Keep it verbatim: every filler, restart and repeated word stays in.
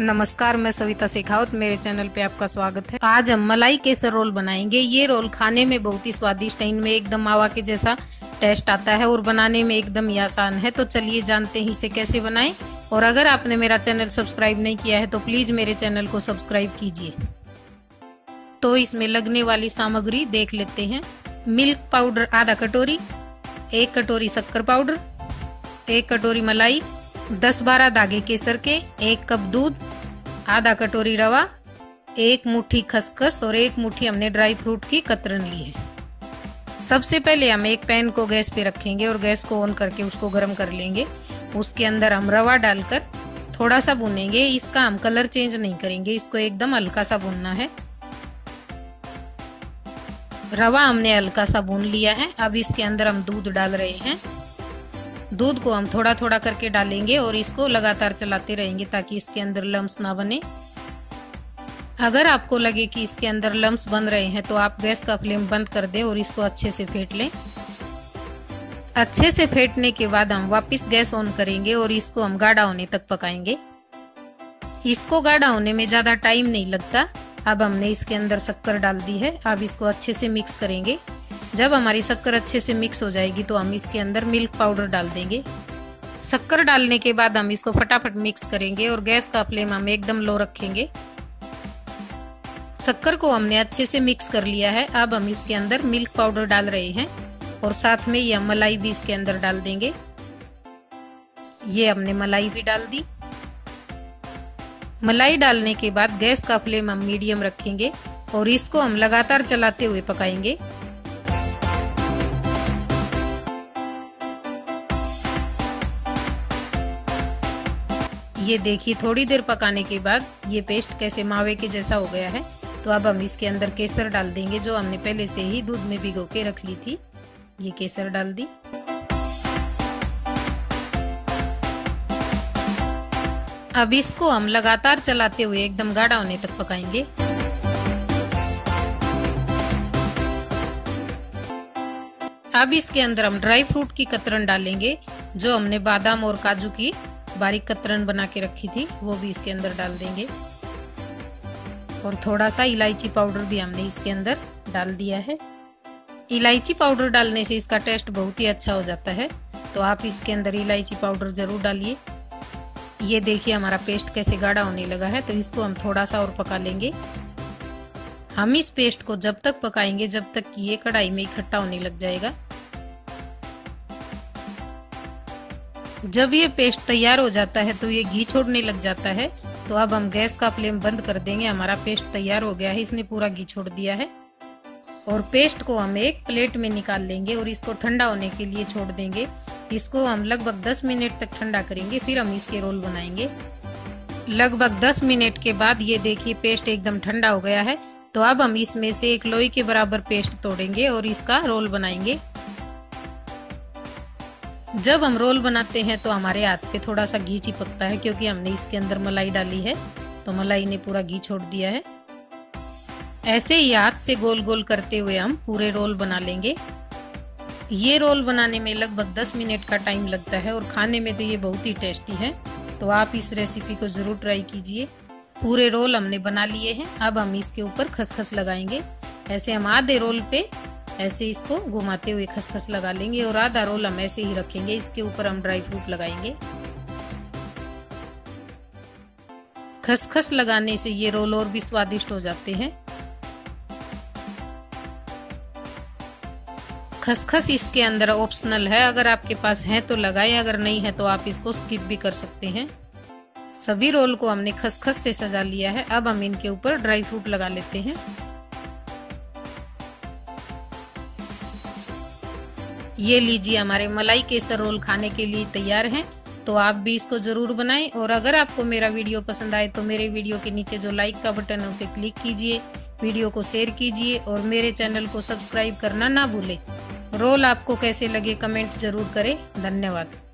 नमस्कार, मैं सविता शेखावत, मेरे चैनल पे आपका स्वागत है। आज हम मलाई केसर रोल बनाएंगे। ये रोल खाने में बहुत ही स्वादिष्ट है, इनमें एकदम मावा के जैसा टेस्ट आता है और बनाने में एकदम ही आसान है। तो चलिए जानते हैं इसे कैसे बनाएं। और अगर आपने मेरा चैनल सब्सक्राइब नहीं किया है तो प्लीज मेरे चैनल को सब्सक्राइब कीजिए। तो इसमें लगने वाली सामग्री देख लेते हैं। मिल्क पाउडर आधा कटोरी, एक कटोरी शक्कर पाउडर, एक कटोरी मलाई, दस बारह धागे केसर के, एक कप दूध, आधा कटोरी रवा, एक मुट्ठी खसखस और एक मुट्ठी हमने ड्राई फ्रूट की कतरन ली है। सबसे पहले हम एक पैन को गैस पे रखेंगे और गैस को ऑन करके उसको गर्म कर लेंगे। उसके अंदर हम रवा डालकर थोड़ा सा भूनेंगे। इसका हम कलर चेंज नहीं करेंगे, इसको एकदम हल्का सा भूनना है। रवा हमने हल्का सा भून लिया है। अब इसके अंदर हम दूध डाल रहे हैं। दूध को हम थोड़ा थोड़ा करके डालेंगे और इसको लगातार चलाते रहेंगे ताकि इसके अंदर लम्स ना बने। अगर आपको लगे कि इसके अंदर लम्स बन रहे हैं तो आप गैस का फ्लेम बंद कर दें और इसको अच्छे से फेंट लें। अच्छे से फेंटने के बाद हम वापस गैस ऑन करेंगे और इसको हम गाढ़ा होने तक पकाएंगे। इसको गाढ़ा होने में ज्यादा टाइम नहीं लगता। अब हमने इसके अंदर शक्कर डाल दी है। अब इसको अच्छे से मिक्स करेंगे। जब हमारी शक्कर अच्छे से मिक्स हो जाएगी तो हम इसके अंदर मिल्क पाउडर डाल देंगे। शक्कर डालने के बाद हम इसको फटाफट मिक्स करेंगे और गैस का फ्लेम हम एकदम लो रखेंगे। शक्कर को हमने अच्छे से मिक्स कर लिया है। अब हम इसके अंदर मिल्क पाउडर डाल रहे हैं और साथ में यह मलाई भी इसके अंदर डाल देंगे। ये हमने मलाई भी डाल दी। मलाई डालने के बाद गैस का फ्लेम हम मीडियम रखेंगे और इसको हम लगातार चलाते हुए पकाएंगे। ये देखिए, थोड़ी देर पकाने के बाद ये पेस्ट कैसे मावे के जैसा हो गया है। तो अब हम इसके अंदर केसर डाल देंगे जो हमने पहले से ही दूध में भिगो के रख ली थी। ये केसर डाल दी। अब इसको हम लगातार चलाते हुए एकदम गाढ़ा होने तक पकाएंगे। अब इसके अंदर हम ड्राई फ्रूट की कतरन डालेंगे जो हमने बादाम और काजू की बारीक कतरन बना के रखी थी, वो भी इसके अंदर डाल देंगे। और थोड़ा सा इलायची पाउडर भी हमने इसके अंदर डाल दिया है। इलायची पाउडर डालने से इसका टेस्ट बहुत ही अच्छा हो जाता है, तो आप इसके अंदर इलायची पाउडर जरूर डालिए। ये देखिए, हमारा पेस्ट कैसे गाढ़ा होने लगा है। तो इसको हम थोड़ा सा और पका लेंगे। हम इस पेस्ट को जब तक पकाएंगे जब तक कि ये कढ़ाई में इकट्ठा होने लग जाएगा। जब ये पेस्ट तैयार हो जाता है तो ये घी छोड़ने लग जाता है। तो अब हम गैस का फ्लेम बंद कर देंगे। हमारा पेस्ट तैयार हो गया है, इसने पूरा घी छोड़ दिया है। और पेस्ट को हम एक प्लेट में निकाल लेंगे और इसको ठंडा होने के लिए छोड़ देंगे। इसको हम लगभग दस मिनट तक ठंडा करेंगे, फिर हम इसके रोल बनाएंगे। लगभग दस मिनट के बाद ये देखिए पेस्ट एकदम ठंडा हो गया है। तो अब हम इसमें से एक लोई के बराबर पेस्ट तोड़ेंगे और इसका रोल बनाएंगे। जब हम रोल बनाते हैं तो हमारे हाथ पे थोड़ा सा घी चिपकता है क्योंकि हमने इसके अंदर मलाई डाली है, तो मलाई ने पूरा घी छोड़ दिया है। ऐसे ही हाथ से गोल गोल करते हुए हम पूरे रोल बना लेंगे। ये रोल बनाने में लगभग दस मिनट का टाइम लगता है और खाने में तो ये बहुत ही टेस्टी है। तो आप इस रेसिपी को जरूर ट्राई कीजिए। पूरे रोल हमने बना लिए हैं। अब हम इसके ऊपर खसखस लगाएंगे। ऐसे हम आधे रोल पे ऐसे इसको घुमाते हुए खसखस लगा लेंगे और आधा रोल हम ऐसे ही रखेंगे। इसके ऊपर हम ड्राई फ्रूट लगाएंगे। खसखस लगाने से ये रोल और भी स्वादिष्ट हो जाते हैं। खसखस इसके अंदर ऑप्शनल है, अगर आपके पास है तो लगाएं, अगर नहीं है तो आप इसको स्किप भी कर सकते हैं। सभी रोल को हमने खसखस से सजा लिया है। अब हम इनके ऊपर ड्राई फ्रूट लगा लेते हैं। ये लीजिए, हमारे मलाई केसर रोल खाने के लिए तैयार हैं। तो आप भी इसको जरूर बनाएं। और अगर आपको मेरा वीडियो पसंद आए तो मेरे वीडियो के नीचे जो लाइक का बटन है उसे क्लिक कीजिए, वीडियो को शेयर कीजिए और मेरे चैनल को सब्सक्राइब करना ना भूलें। रोल आपको कैसे लगे कमेंट जरूर करें। धन्यवाद।